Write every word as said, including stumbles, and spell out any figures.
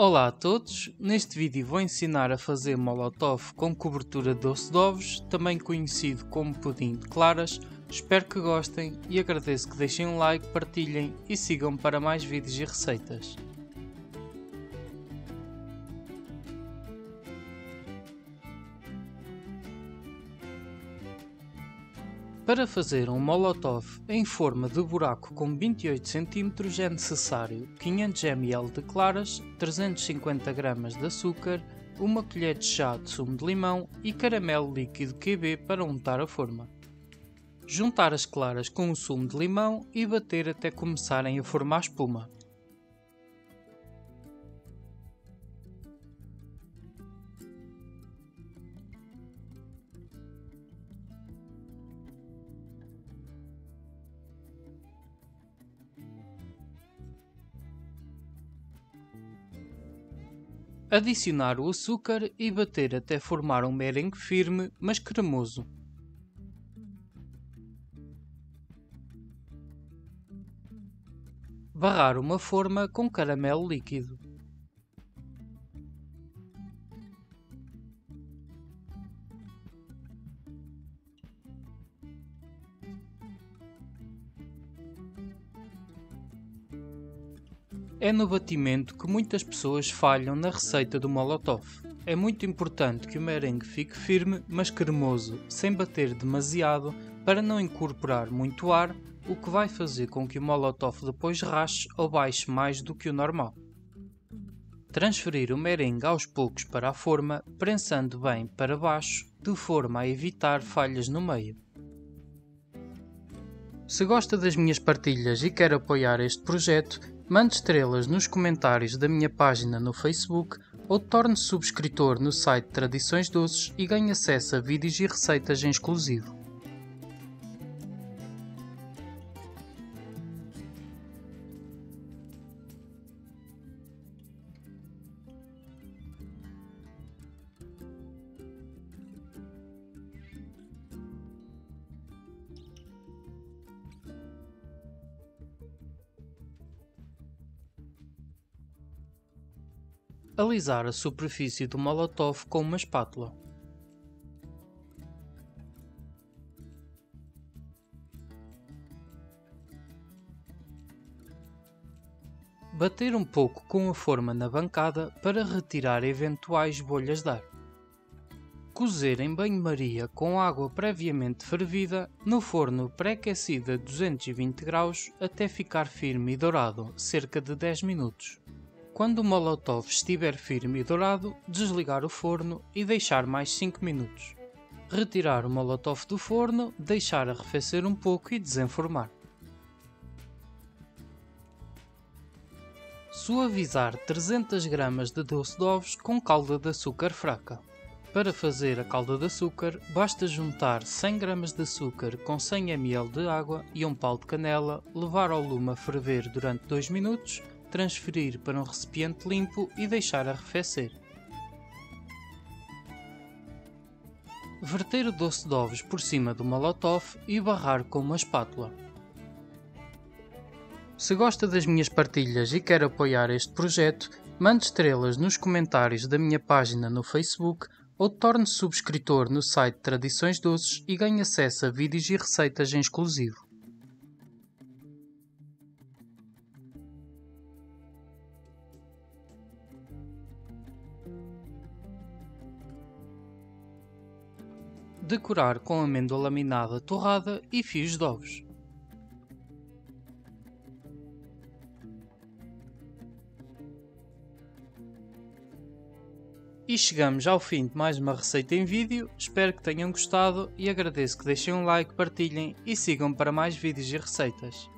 Olá a todos, neste vídeo vou ensinar a fazer molotov com cobertura doce de ovos, também conhecido como pudim de claras. Espero que gostem e agradeço que deixem um like, partilhem e sigam para mais vídeos e receitas. Para fazer um molotov em forma de buraco com vinte e oito centímetros é necessário quinhentos mililitros de claras, trezentos e cinquenta gramas de açúcar, uma colher de chá de sumo de limão e caramelo líquido Q B para untar a forma. Juntar as claras com o sumo de limão e bater até começarem a formar espuma. Adicionar o açúcar e bater até formar um merengue firme, mas cremoso. Barrar uma forma com caramelo líquido. É no batimento que muitas pessoas falham na receita do molotov. É muito importante que o merengue fique firme, mas cremoso, sem bater demasiado, para não incorporar muito ar, o que vai fazer com que o molotov depois rache ou baixe mais do que o normal. Transferir o merengue aos poucos para a forma, prensando bem para baixo, de forma a evitar falhas no meio. Se gosta das minhas partilhas e quer apoiar este projeto, mande estrelas nos comentários da minha página no Facebook ou torne-se subscritor no site Tradições Doces e ganhe acesso a vídeos e receitas em exclusivo. Alisar a superfície do molotov com uma espátula. Bater um pouco com a forma na bancada para retirar eventuais bolhas de ar. Cozer em banho-maria com água previamente fervida no forno pré-aquecido a duzentos e vinte graus até ficar firme e dourado, cerca de dez minutos. Quando o molotov estiver firme e dourado, desligar o forno e deixar mais cinco minutos. Retirar o molotov do forno, deixar arrefecer um pouco e desenformar. Suavizar trezentas gramas de doce de ovos com calda de açúcar fraca. Para fazer a calda de açúcar, basta juntar cem gramas de açúcar com cem mililitros de água e um pau de canela, levar ao lume a ferver durante dois minutos, transferir para um recipiente limpo e deixar arrefecer. Verter o doce de ovos por cima do molotov e barrar com uma espátula. Se gosta das minhas partilhas e quer apoiar este projeto, mande estrelas nos comentários da minha página no Facebook ou torne-se subscritor no site Tradições Doces e ganhe acesso a vídeos e receitas em exclusivo. Decorar com amêndoa laminada torrada e fios de ovos. E chegamos ao fim de mais uma receita em vídeo, espero que tenham gostado e agradeço que deixem um like, partilhem e sigam para mais vídeos e receitas.